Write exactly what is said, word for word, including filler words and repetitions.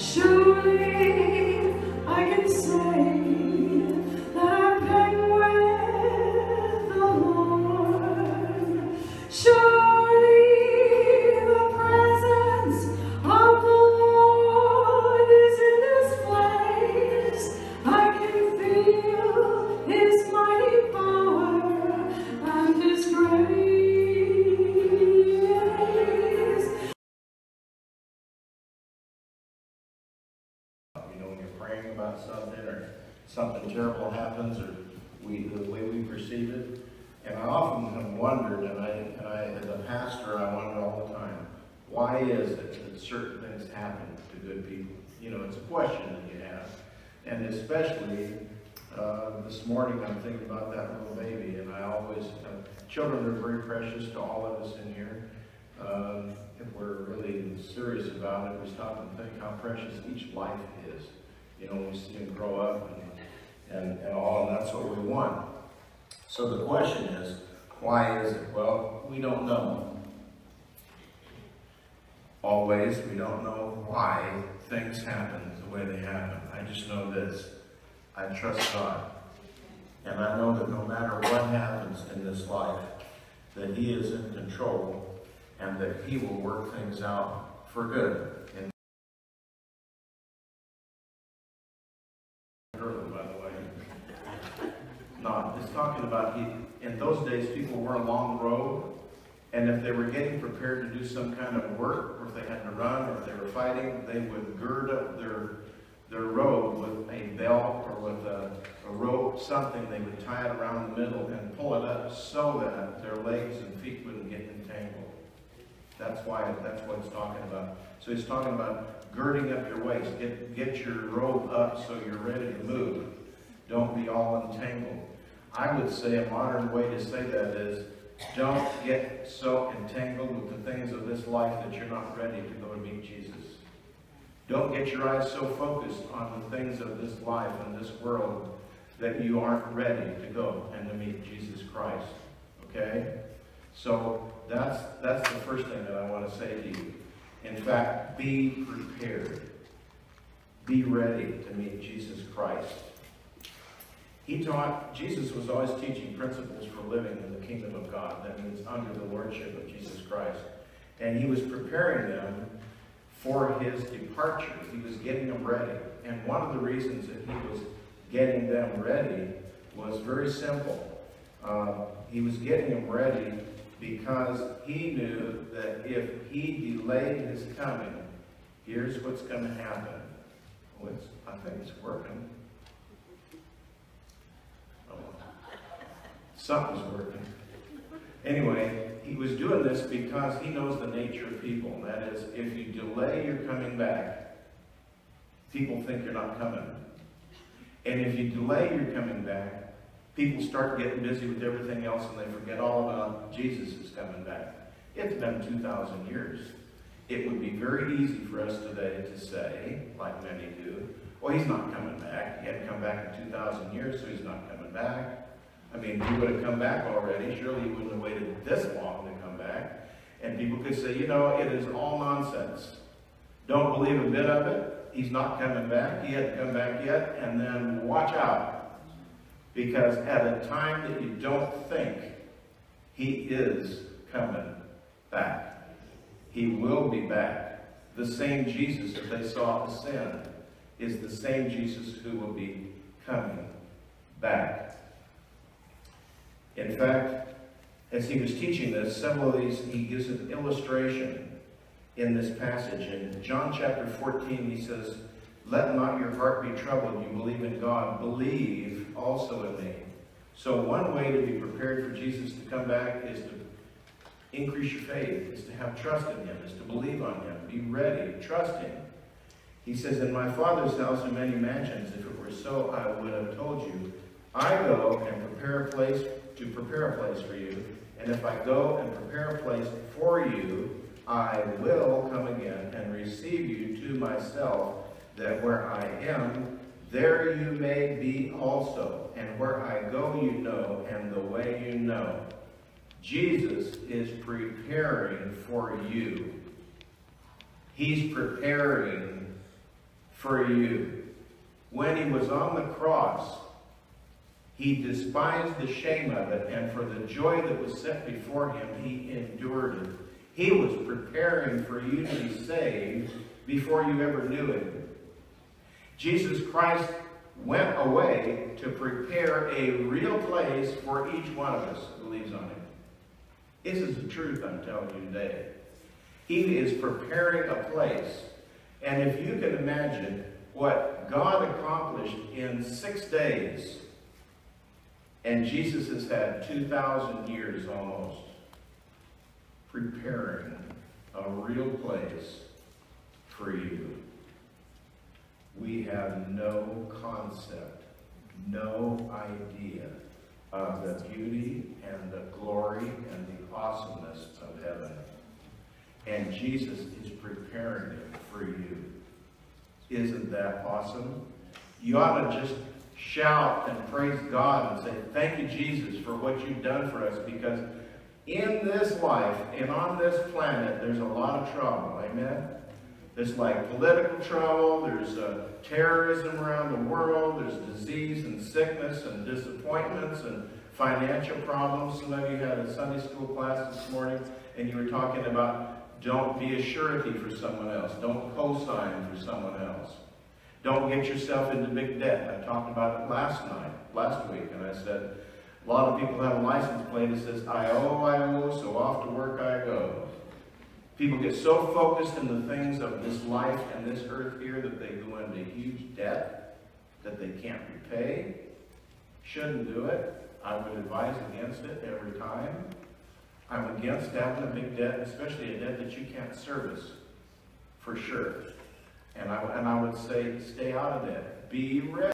Surely I can say that I'm with the Lord. Surely the presence of the Lord is in this place. I can feel His mighty power and His grace. Praying about something, or something terrible happens, or we, the way we perceive it. And I often have wondered, and I, and I, as a pastor, I wonder all the time, why is it that certain things happen to good people? You know, it's a question that you have. And especially uh, this morning, I'm thinking about that little baby, and I always, uh, children are very precious to all of us in here. Uh, if we're really serious about it, we stop and think how precious each life is. You know, we see them grow up and, and, and all, and that's what we want. So the question is, why is it? Well, we don't know. Always, we don't know why things happen the way they happen. I just know this. I trust God. And I know that no matter what happens in this life, that He is in control and that He will work things out for good. And not. It's talking about, he, in those days, people were along the road, and if they were getting prepared to do some kind of work, or if they had to run, or if they were fighting, they would gird up their their robe with a belt or with a, a rope, something. They would tie it around the middle and pull it up so that their legs and feet wouldn't get entangled. That's why. That's what it's talking about. So he's talking about girding up your waist. Get, get your robe up so you're ready to move. Don't be all entangled. I would say a modern way to say that is, don't get so entangled with the things of this life that you're not ready to go and meet Jesus. Don't get your eyes so focused on the things of this life and this world that you aren't ready to go and to meet Jesus Christ. Okay? So that's, that's the first thing that I want to say to you. In fact, be prepared. Be ready to meet Jesus Christ. He taught, Jesus was always teaching principles for living in the kingdom of God. That means under the lordship of Jesus Christ. And He was preparing them for His departure. He was getting them ready. And one of the reasons that He was getting them ready was very simple. Uh, he was getting them ready because He knew that if He delayed His coming, here's what's going to happen. Well, it's, I think it's working. Something's working. Anyway, He was doing this because He knows the nature of people. And that is, if you delay your coming back, people think you're not coming. And if you delay your coming back, people start getting busy with everything else and they forget all about Jesus is coming back. It's been two thousand years. It would be very easy for us today to say, like many do, well, He's not coming back. He hadn't come back in two thousand years, so He's not coming back. I mean, He would have come back already. Surely He wouldn't have waited this long to come back. And people could say, you know, it is all nonsense. Don't believe a bit of it. He's not coming back. He hasn't come back yet. And then watch out. Because at a time that you don't think, He is coming back. He will be back. The same Jesus that they saw ascend is the same Jesus who will be coming back. In fact, as He was teaching this, several of these, He gives an illustration in this passage. In John chapter fourteen, He says, "Let not your heart be troubled. You believe in God. Believe also in me." So one way to be prepared for Jesus to come back is to increase your faith, is to have trust in Him, is to believe on Him, be ready, trust Him. He says, "In my Father's house are many mansions. If it were so, I would have told you. I go and prepare a place to prepare a place for you, and if I go and prepare a place for you, I will come again and receive you to myself, that where I am, there you may be also, and where I go you know, and the way you know." Jesus is preparing for you. He's preparing for you. When he was on the cross, he despised the shame of it, and for the joy that was set before him, he endured it. He was preparing for you to be saved before you ever knew it. Jesus Christ went away to prepare a real place for each one of us who believes on him. This is the truth I'm telling you today. He is preparing a place. And if you can imagine what God accomplished in six days, and Jesus has had two thousand years almost preparing a real place for you. We have no concept, no idea of the beauty and the glory and the awesomeness of heaven. And Jesus is preparing it for you. Isn't that awesome? You ought to just shout and praise God and say, thank you, Jesus, for what you've done for us, because in this life and on this planet, there's a lot of trouble. Amen? There's like political trouble, there's uh, terrorism around the world, there's disease and sickness and disappointments and financial problems. Some of you had a Sunday school class this morning and you were talking about don't be a surety for someone else, don't co-sign for someone else. Don't get yourself into big debt. I talked about it last night, last week, and I said, a lot of people have a license plate that says, I owe, I owe, so off to work I go. People get so focused in the things of this life and this earth here that they go into huge debt that they can't repay. Shouldn't do it. I would advise against it every time. I'm against having a big debt, especially a debt that you can't service, for sure. And I, and I would say, stay out of that. Be rich.